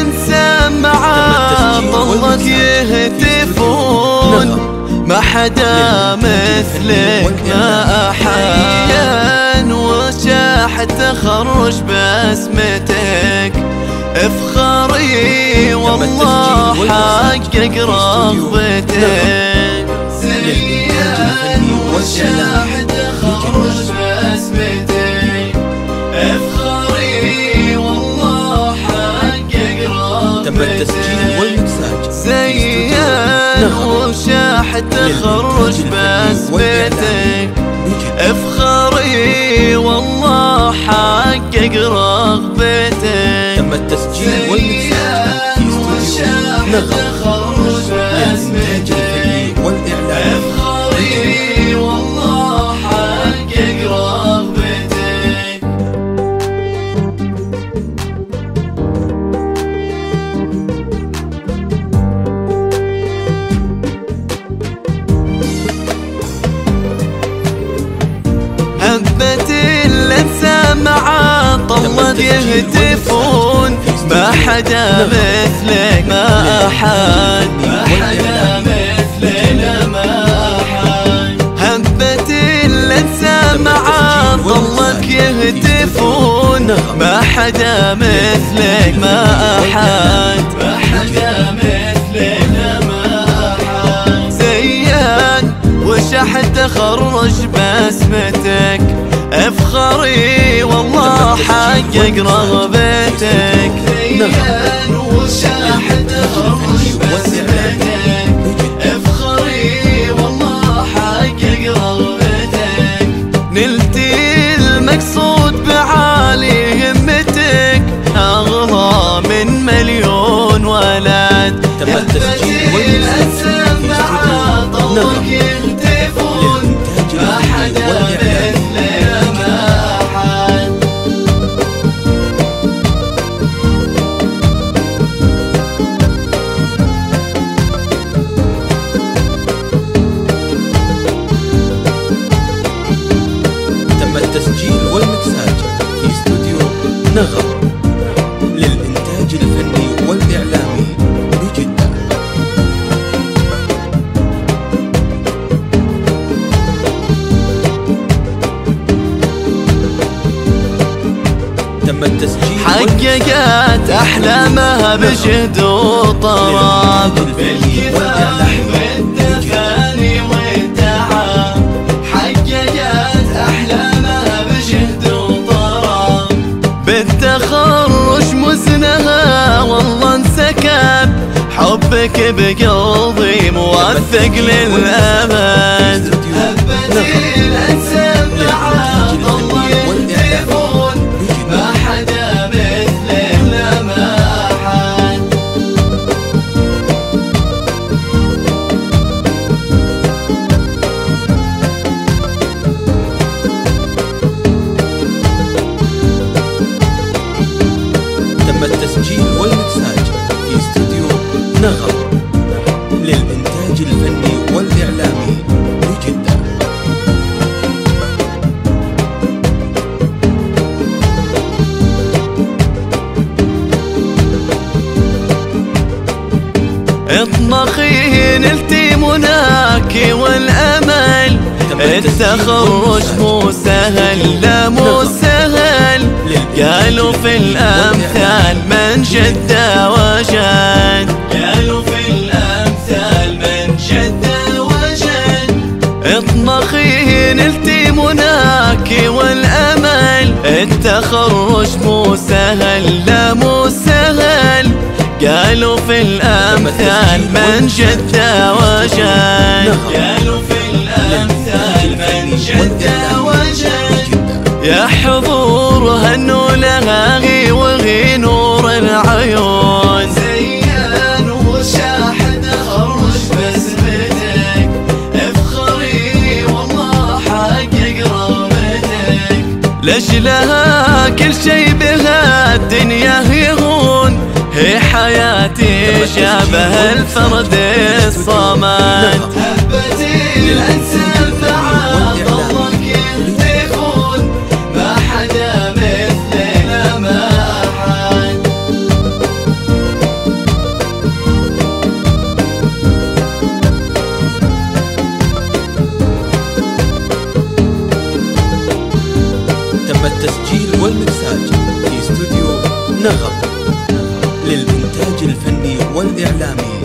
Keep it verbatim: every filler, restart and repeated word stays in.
انسى معاه ضلت يهتفون ما حدا مثلك ما احيان وشاح تخرج باسمتك افخري والله حقق رغبتك سريان وشاح تخرج باسمتك افخري والله حقق رغبتك سريان وشاح تخرج باسمتك افخري والله حقق رغبتك تم التسجيل والمكس تخرج باسمتك والإعلام افخري والله حقق رغبتك هبت السمعة طلت يهتفون ما حدا مثلك ما أحد ما حدا مثلنا ما أحد هبت السمعة ضلك يهتفون ما حدا مثلك ما أحد ما حدا مثلنا ما أحد زيان وشاح تخرج باسمتك افخري والله حقق رغبتك زيان وشاح تخرج باسمتك افخري والله حقق رغبتك نلتي المقصود بعالي همتك اغلى من مليون ولد تم التسجيل والمسمعة ضوك يهتفون ما حدا التسجيل والمكساج في استوديو نغم للإنتاج الفني والإعلامي بجدة. تم التسجيل حققت أحلامها بجهد وطراب بالتخرج مزنها والله انسكب حبك بقلبي موثق للأبد هبت السمعة ضل يهتفون ما حدا مثلنا ما أحد التسجيل والمكساج في استوديو نغم للإنتاج الفني والإعلامي بجدة. اطلقي نلتي مناكي والأمل التخرج مو سهل لا مو سهل قالوا في الأمثال من جد وجد قالوا في الأمثال من جد وجد اطلقي نلتي مناكي والأمل التخرج مو سهل لا مو سهل قالوا في الأمثال من جد وجد قالوا في الأمثال من جد وجد يا حضورها النولها غي وغي نور العيون زيان وشاح تخرج باسمتك افخري والله حقق رغبتك لجلها كل شي بها الدنيا هي هون هي حياتي شابه الفرد الصمد هبت السمعة ضلك يهتفون ما حدا مثلنا ما أحد الإعلامي.